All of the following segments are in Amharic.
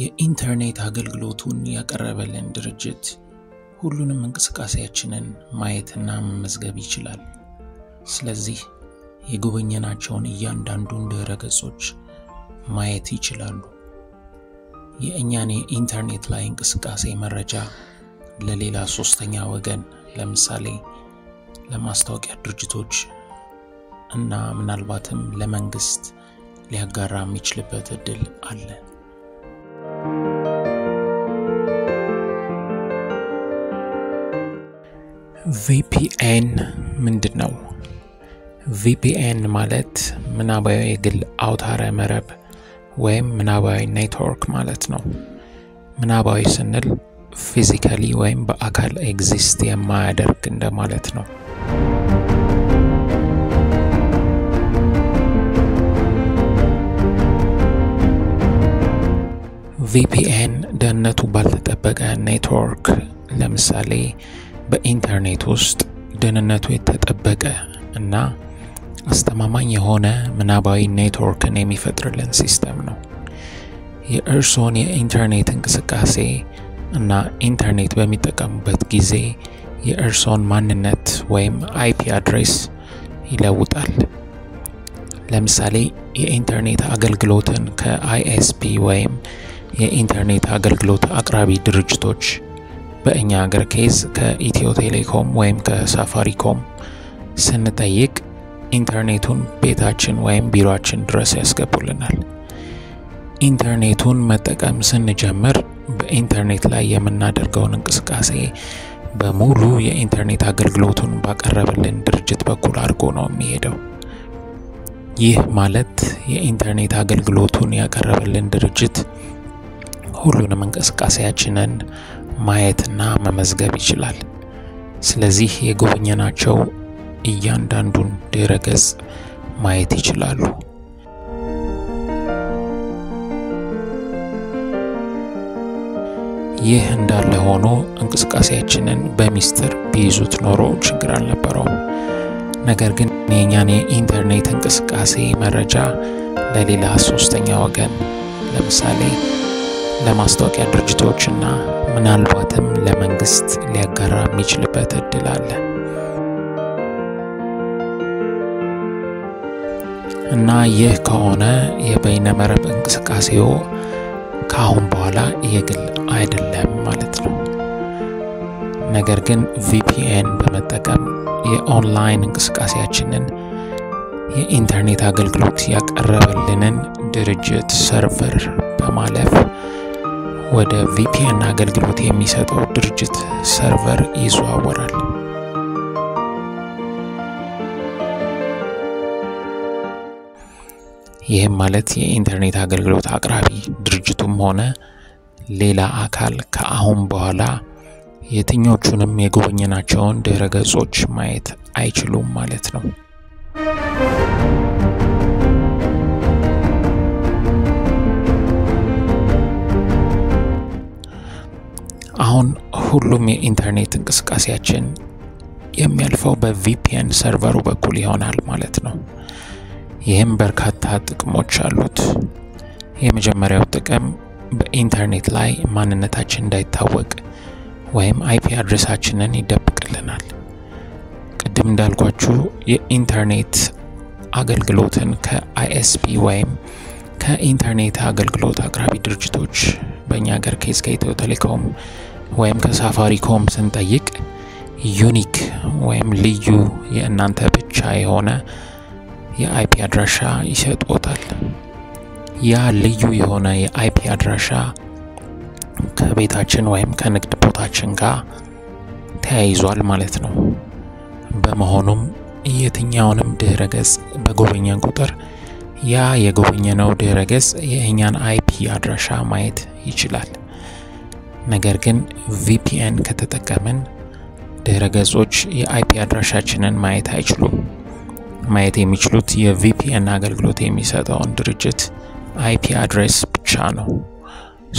የኢንተርኔት አገልግሎቱን ያቀረበልን ድርጅት ሁሉንም እንቅስቃሴያችንን ማየትና መመዝገብ ይችላል። ስለዚህ የጎበኘናቸውን እያንዳንዱን ድረገጾች ማየት ይችላሉ። የእኛን ኢንተርኔት ላይ እንቅስቃሴ መረጃ ለሌላ ሶስተኛ ወገን ለምሳሌ ለማስታወቂያ ድርጅቶች እና ምናልባትም ለመንግስት ሊያጋራ የሚችልበት እድል አለ። VPN ምንድን ነው? VPN ማለት ምናባዊ የግል አውታረ መረብ ወይም ምናባዊ ኔትወርክ ማለት ነው። ምናባዊ ስንል ፊዚካሊ ወይም በአካል ኤግዚስት የማያደርግ እንደማለት ነው። VPN ደህንነቱ ባልተጠበቀ ኔትወርክ ለምሳሌ በኢንተርኔት ውስጥ ደህንነቱ የተጠበቀ እና አስተማማኝ የሆነ ምናባዊ ኔትወርክን የሚፈጥርልን ሲስተም ነው። የእርሶን የኢንተርኔት እንቅስቃሴ እና ኢንተርኔት በሚጠቀሙበት ጊዜ የእርሶን ማንነት ወይም IP አድሬስ ይለውጣል። ለምሳሌ የኢንተርኔት አገልግሎትን ከISP ወይም የኢንተርኔት አገልግሎት አቅራቢ ድርጅቶች በእኛ ሀገር ኬዝ ከኢትዮ ቴሌኮም ወይም ከሳፋሪኮም ስንጠይቅ ኢንተርኔቱን ቤታችን ወይም ቢሮአችን ድረስ ያስገቡልናል። ኢንተርኔቱን መጠቀም ስንጀምር በኢንተርኔት ላይ የምናደርገውን እንቅስቃሴ በሙሉ የኢንተርኔት አገልግሎቱን ባቀረበልን ድርጅት በኩል አድርጎ ነው የሚሄደው። ይህ ማለት የኢንተርኔት አገልግሎቱን ያቀረበልን ድርጅት ሁሉንም እንቅስቃሴያችንን ማየትና መመዝገብ ይችላል። ስለዚህ የጎበኘናቸው እያንዳንዱን ድረገጽ ማየት ይችላሉ። ይህ እንዳለ ሆኖ እንቅስቃሴያችንን በሚስጥር ቢይዙት ኖሮ ችግር አልነበረውም። ነገር ግን የኛን የኢንተርኔት እንቅስቃሴ መረጃ ለሌላ ሶስተኛ ወገን ለምሳሌ ለማስታወቂያ ድርጅቶችና ምናልባትም ለመንግስት ሊያጋራ የሚችልበት እድል አለ። እና ይህ ከሆነ የበይነመረብ እንቅስቃሴው ካሁን በኋላ የግል አይደለም ማለት ነው። ነገር ግን VPN በመጠቀም የኦንላይን እንቅስቃሴያችንን የኢንተርኔት አገልግሎት ያቀረበልንን ድርጅት ሰርቨር በማለፍ ወደ VPN አገልግሎት የሚሰጠው ድርጅት ሰርቨር ይዘዋወራል። ይህ ማለት የኢንተርኔት አገልግሎት አቅራቢ ድርጅቱም ሆነ ሌላ አካል ከአሁን በኋላ የትኞቹንም የጎበኘናቸውን ድረገጾች ማየት አይችሉም ማለት ነው። አሁን ሁሉም የኢንተርኔት እንቅስቃሴያችን የሚያልፈው በVPN ሰርቨሩ በኩል ይሆናል ማለት ነው። ይህም በርካታ ጥቅሞች አሉት። የመጀመሪያው ጥቅም በኢንተርኔት ላይ ማንነታችን እንዳይታወቅ ወይም IP አድሬሳችንን ይደብቅልናል። ቀደም እንዳልኳችሁ የኢንተርኔት አገልግሎትን ከISP ወይም ከኢንተርኔት አገልግሎት አቅራቢ ድርጅቶች በእኛ ሀገር ኬዝ ከኢትዮ ቴሌኮም ወይም ከሳፋሪኮም ስንጠይቅ ዩኒክ ወይም ልዩ የእናንተ ብቻ የሆነ የIP አድራሻ ይሰጣል። ያ ልዩ የሆነ የIP አድራሻ ከቤታችን ወይም ከንግድ ቦታችን ጋር ተያይዟል ማለት ነው። በመሆኑም የትኛውንም ድረገጽ በጎበኘን ቁጥር ያ የጎበኘነው ድረገጽ የኛን IP አድራሻ ማየት ይችላል። ነገር ግን VPN ከተጠቀምን ድረገጾች የIP አድራሻችንን ማየት አይችሉም። ማየት የሚችሉት የVPN አገልግሎት የሚሰጠውን ድርጅት IP አድሬስ ብቻ ነው።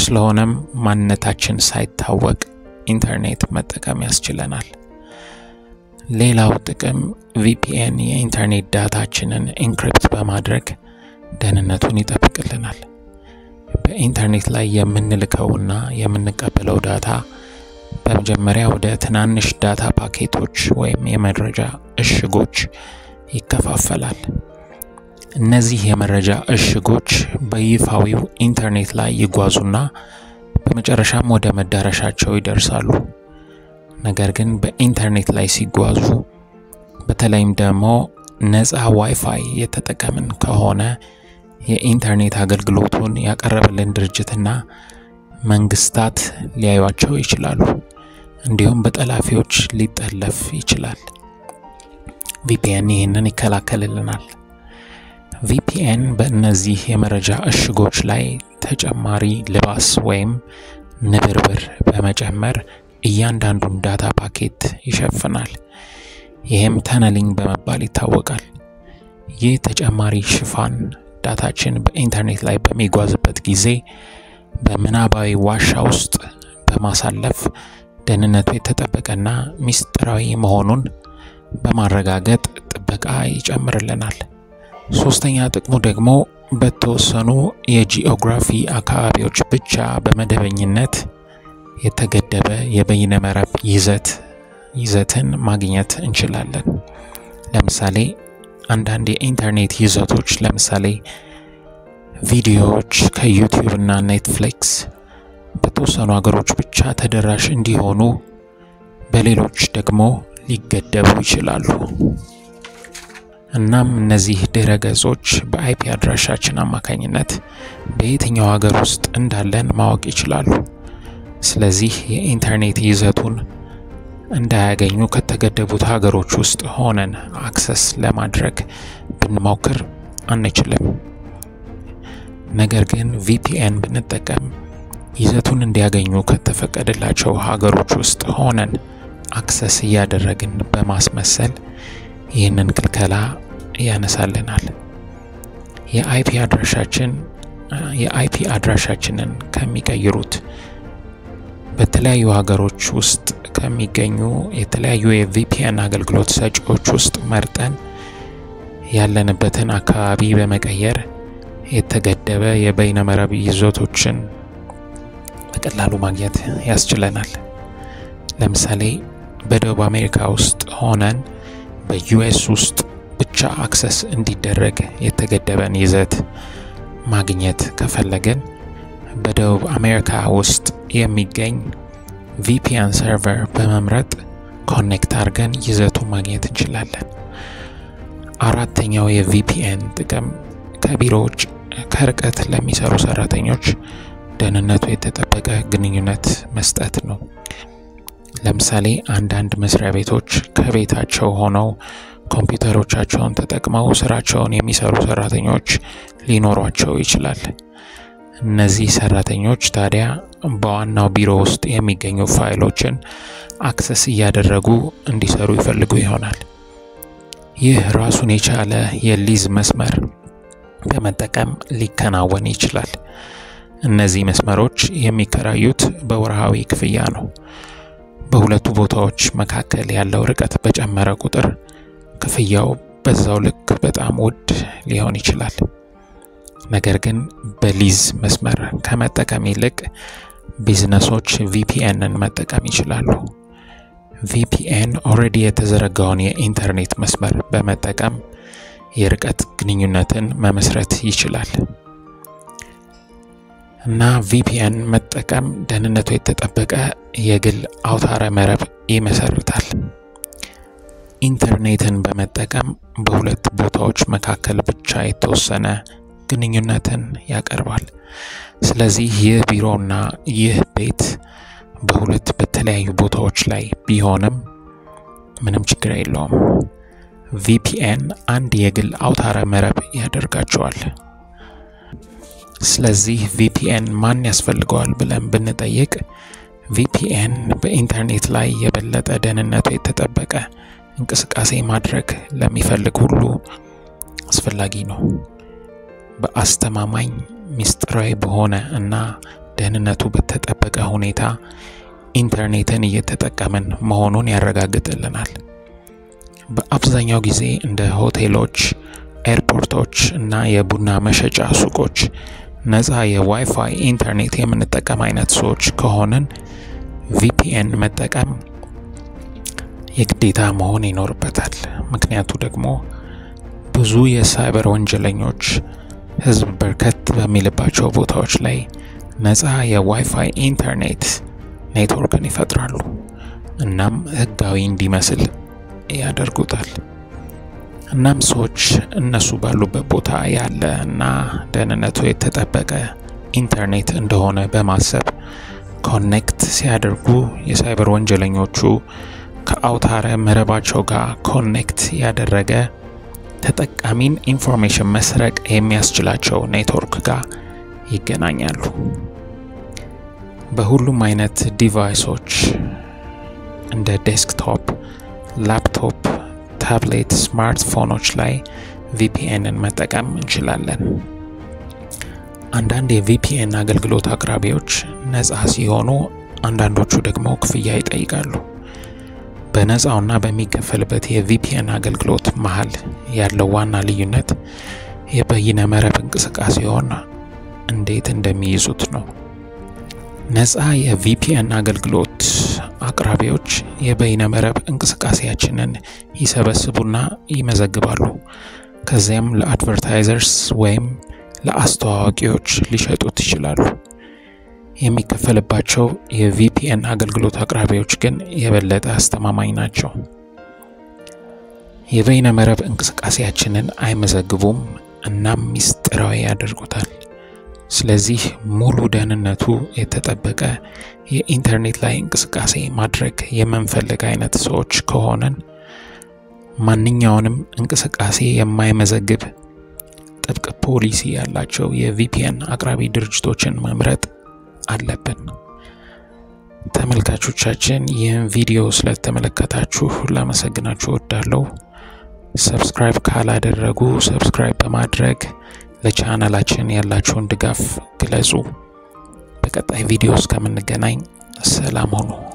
ስለሆነም ማንነታችን ሳይታወቅ ኢንተርኔት መጠቀም ያስችለናል። ሌላው ጥቅም VPN የኢንተርኔት ዳታችንን ኢንክሪፕት በማድረግ ደህንነቱን ይጠብቅልናል። ኢንተርኔት ላይ የምንልከውና የምንቀበለው ዳታ በመጀመሪያ ወደ ትናንሽ ዳታ ፓኬቶች ወይም የመረጃ እሽጎች ይከፋፈላል። እነዚህ የመረጃ እሽጎች በይፋዊው ኢንተርኔት ላይ ይጓዙና በመጨረሻም ወደ መዳረሻቸው ይደርሳሉ። ነገር ግን በኢንተርኔት ላይ ሲጓዙ በተለይም ደግሞ ነፃ ዋይፋይ የተጠቀምን ከሆነ የኢንተርኔት አገልግሎቱን ያቀረበልን ድርጅትና መንግስታት ሊያዩአቸው ይችላሉ። እንዲሁም በጠላፊዎች ሊጠለፍ ይችላል። VPN ይህንን ይከላከልልናል። VPN በእነዚህ የመረጃ እሽጎች ላይ ተጨማሪ ልባስ ወይም ንብርብር በመጨመር እያንዳንዱን ዳታ ፓኬት ይሸፍናል። ይሄም ተነሊንግ በመባል ይታወቃል። ይህ ተጨማሪ ሽፋን ዳታችን በኢንተርኔት ላይ በሚጓዝበት ጊዜ በመናባዊ ዋሻ ውስጥ በማሳለፍ ደህንነቱ የተጠበቀና ሚስጥራዊ መሆኑን በማረጋገጥ ጥበቃ ይጨምርልናል። ሶስተኛ ጥቅሙ ደግሞ በተወሰኑ የጂኦግራፊ አካባቢዎች ብቻ በመደበኝነት የተገደበ የበይነ መረብ ይዘትን ማግኘት እንችላለን። ለምሳሌ አንዳንድ የኢንተርኔት ይዘቶች ለምሳሌ ቪዲዮዎች ከዩቲዩብ እና ኔትፍሊክስ በተወሰኑ አገሮች ብቻ ተደራሽ እንዲሆኑ በሌሎች ደግሞ ሊገደቡ ይችላሉ። እናም እነዚህ ድረገጾች በአይፒ አድራሻችን አማካኝነት በየትኛው ሀገር ውስጥ እንዳለን ማወቅ ይችላሉ። ስለዚህ የኢንተርኔት ይዘቱን እንዳያገኙ ከተገደቡት ሀገሮች ውስጥ ሆነን አክሰስ ለማድረግ ብንሞክር አንችልም። ነገር ግን VPN ብንጠቀም ይዘቱን እንዲያገኙ ከተፈቀደላቸው ሀገሮች ውስጥ ሆነን አክሰስ እያደረግን በማስመሰል ይህንን ክልከላ ያነሳልናል። የአይፒ አድራሻችንን ከሚቀይሩት በተለያዩ ሀገሮች ውስጥ ከሚገኙ የተለያዩ የVPN አገልግሎት ሰጪዎች ውስጥ መርጠን ያለንበትን አካባቢ በመቀየር የተገደበ የበይነ መረብ ይዘቶችን በቀላሉ ማግኘት ያስችለናል። ለምሳሌ በደቡብ አሜሪካ ውስጥ ሆነን በዩኤስ ውስጥ ብቻ አክሰስ እንዲደረግ የተገደበን ይዘት ማግኘት ከፈለግን በደቡብ አሜሪካ ውስጥ የሚገኝ VPN ሰርቨር በመምረጥ ኮኔክት አድርገን ይዘቱ ማግኘት እንችላለን። አራተኛው የVPN ጥቅም ከቢሮዎች ከርቀት ለሚሰሩ ሰራተኞች ደህንነቱ የተጠበቀ ግንኙነት መስጠት ነው። ለምሳሌ አንዳንድ መስሪያ ቤቶች ከቤታቸው ሆነው ኮምፒውተሮቻቸውን ተጠቅመው ስራቸውን የሚሰሩ ሰራተኞች ሊኖሯቸው ይችላል። እነዚህ ሰራተኞች ታዲያ በዋናው ቢሮ ውስጥ የሚገኙ ፋይሎችን አክሰስ እያደረጉ እንዲሰሩ ይፈልጉ ይሆናል። ይህ ራሱን የቻለ የሊዝ መስመር በመጠቀም ሊከናወን ይችላል። እነዚህ መስመሮች የሚከራዩት በወርሃዊ ክፍያ ነው። በሁለቱ ቦታዎች መካከል ያለው ርቀት በጨመረ ቁጥር ክፍያው በዛው ልክ በጣም ውድ ሊሆን ይችላል። ነገር ግን በሊዝ መስመር ከመጠቀም ይልቅ ቢዝነሶች VPNን መጠቀም ይችላሉ። VPN ኦሬዲ የተዘረጋውን የኢንተርኔት መስመር በመጠቀም የርቀት ግንኙነትን መመስረት ይችላል። እና VPN መጠቀም ደህንነቱ የተጠበቀ የግል አውታረ መረብ ይመሰርታል። ኢንተርኔትን በመጠቀም በሁለት ቦታዎች መካከል ብቻ የተወሰነ ግንኙነትን ያቀርባል። ስለዚህ ይህ ቢሮና ይህ ቤት በሁለት በተለያዩ ቦታዎች ላይ ቢሆንም ምንም ችግር የለውም። VPN አንድ የግል አውታረ መረብ ያደርጋቸዋል። ስለዚህ VPN ማን ያስፈልገዋል ብለን ብንጠይቅ VPN በኢንተርኔት ላይ የበለጠ ደህንነቱ የተጠበቀ እንቅስቃሴ ማድረግ ለሚፈልግ ሁሉ አስፈላጊ ነው። በአስተማማኝ ሚስጥራዊ በሆነ እና ደህንነቱ በተጠበቀ ሁኔታ ኢንተርኔትን እየተጠቀምን መሆኑን ያረጋግጥልናል። በአብዛኛው ጊዜ እንደ ሆቴሎች፣ ኤርፖርቶች እና የቡና መሸጫ ሱቆች نزعي واي فاي انترنت يمن التقام عينات سوش كهونن VPN متقام يكديتا مهون ينور بتال مكنياتو دقمو بزو يسايبر ونجلنيوش هزب بركت بميلباچو بوتاوش لي نزعي واي فاي انترنت نيتوركن يفترالو انام هداوين دي مسل يادر قوتال እናም ሰዎች እነሱ ባሉበት ቦታ ያለና ደህንነቱ የተጠበቀ ኢንተርኔት እንደሆነ በማሰብ ኮኔክት ሲያደርጉ የሳይበር ወንጀለኞቹ ከአውታረ መረባቸው ጋር ኮኔክት ያደረገ ተጠቃሚን ኢንፎርሜሽን መስረቅ የሚያስችላቸው ኔትወርክ ጋር ይገናኛሉ። በሁሉም አይነት ዲቫይሶች እንደ ዴስክቶፕ፣ ላፕቶፕ ታብሌት ስማርትፎኖች ላይ VPNን መጠቀም እንችላለን። አንዳንድ የVPN አገልግሎት አቅራቢዎች ነፃ ሲሆኑ አንዳንዶቹ ደግሞ ክፍያ ይጠይቃሉ። በነፃውና በሚከፈልበት የVPN አገልግሎት መሃል ያለው ዋና ልዩነት የበይነ መረብ እንቅስቃሴውን እንዴት እንደሚይዙት ነው። ነፃ የVPN አገልግሎት አቅራቢዎች የበይነ መረብ እንቅስቃሴያችንን ይሰበስቡና ይመዘግባሉ። ከዚያም ለአድቨርታይዘርስ ወይም ለአስተዋዋቂዎች ሊሸጡት ይችላሉ። የሚከፈልባቸው የVPN አገልግሎት አቅራቢዎች ግን የበለጠ አስተማማኝ ናቸው። የበይነ መረብ እንቅስቃሴያችንን አይመዘግቡም እና ሚስጥራዊ ያደርጉታል። ስለዚህ ሙሉ ደህንነቱ የተጠበቀ የኢንተርኔት ላይ እንቅስቃሴ ማድረግ የመንፈልግ አይነት ሰዎች ከሆነን ማንኛውንም እንቅስቃሴ የማይመዘግብ ጥብቅ ፖሊሲ ያላቸው የVPN አቅራቢ ድርጅቶችን መምረጥ አለብን። ተመልካቾቻችን ይህን ቪዲዮ ስለተመለከታችሁ ላመሰግናችሁ እወዳለሁ። ሰብስክራይብ ካላደረጉ ሰብስክራይብ በማድረግ ለቻናላችን ያላችሁን ድጋፍ ግለጹ። በቀጣይ ቪዲዮስ ከምንገናኝ ሰላም ሁኑ።